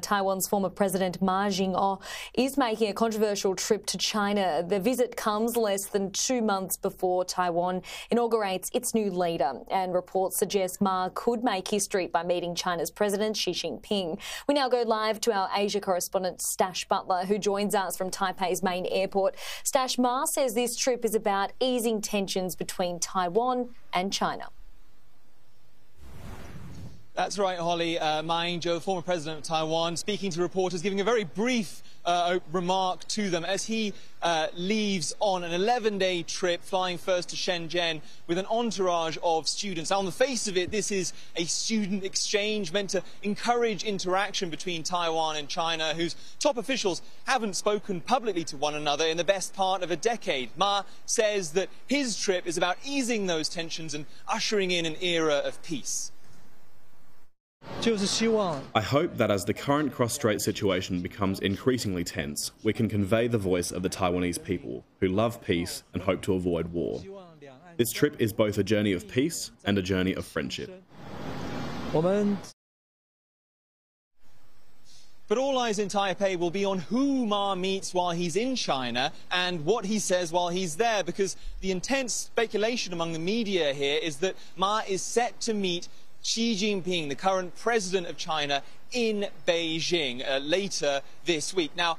Taiwan's former president Ma Ying-jeou is making a controversial trip to China. The visit comes less than 2 months before Taiwan inaugurates its new leader, and reports suggest Ma could make history by meeting China's president Xi Jinping. We now go live to our Asia correspondent Stash Butler, who joins us from Taipei's main airport. Stash, Ma says this trip is about easing tensions between Taiwan and China. That's right, Holly. Ma Ying-jeou, former president of Taiwan, speaking to reporters, giving a very brief remark to them as he leaves on an 11-day trip, flying first to Shenzhen with an entourage of students. Now, on the face of it, this is a student exchange meant to encourage interaction between Taiwan and China, whose top officials haven't spoken publicly to one another in the best part of a decade. Ma says that his trip is about easing those tensions and ushering in an era of peace. I hope that as the current cross-strait situation becomes increasingly tense, we can convey the voice of the Taiwanese people, who love peace and hope to avoid war. This trip is both a journey of peace and a journey of friendship. But all eyes in Taipei will be on who Ma meets while he's in China and what he says while he's there, because the intense speculation among the media here is that Ma is set to meet Xi Jinping, the current president of China, in Beijing later this week. Now,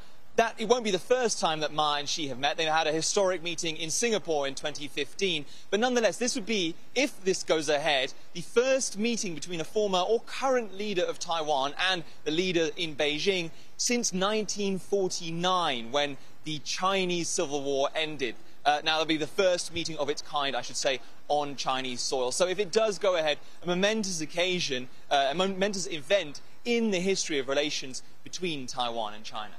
it won't be the first time that Ma and Xi have met. They had a historic meeting in Singapore in 2015. But nonetheless, this would be, if this goes ahead, the first meeting between a former or current leader of Taiwan and the leader in Beijing since 1949, when the Chinese Civil War ended. Now, it'll be the first meeting of its kind, I should say, on Chinese soil. So if it does go ahead, a momentous occasion, a momentous event in the history of relations between Taiwan and China.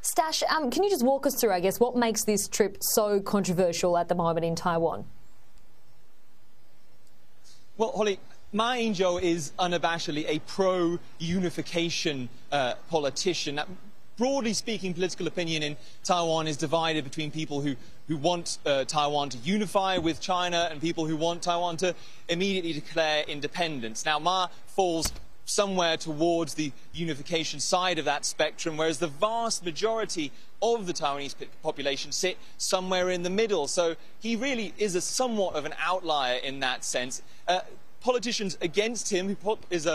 Stash, can you just walk us through, I guess, what makes this trip so controversial at the moment in Taiwan? Well, Holly, Ma Ying-jeou is unabashedly a pro-unification politician. Broadly speaking, political opinion in Taiwan is divided between people who want Taiwan to unify with China and people who want Taiwan to immediately declare independence. Now, Ma falls somewhere towards the unification side of that spectrum, whereas the vast majority of the Taiwanese population sit somewhere in the middle. So he really is somewhat of an outlier in that sense. Politicians against him, his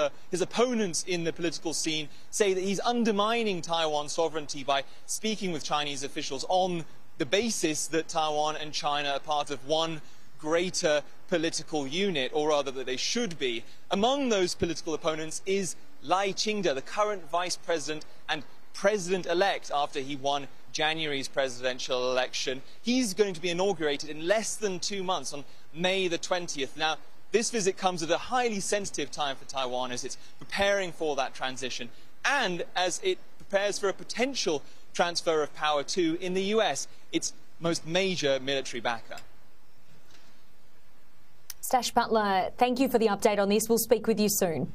opponents in the political scene, say that he's undermining Taiwan's sovereignty by speaking with Chinese officials on the basis that Taiwan and China are part of one greater political unit, or rather that they should be. Among those political opponents is Lai Ching-te, the current vice president and president-elect after he won January's presidential election. He's going to be inaugurated in less than 2 months, on May the 20th. Now, this visit comes at a highly sensitive time for Taiwan as it's preparing for that transition and as it prepares for a potential transfer of power to, in the US, its most major military backer. Stash Butler, thank you for the update on this. We'll speak with you soon.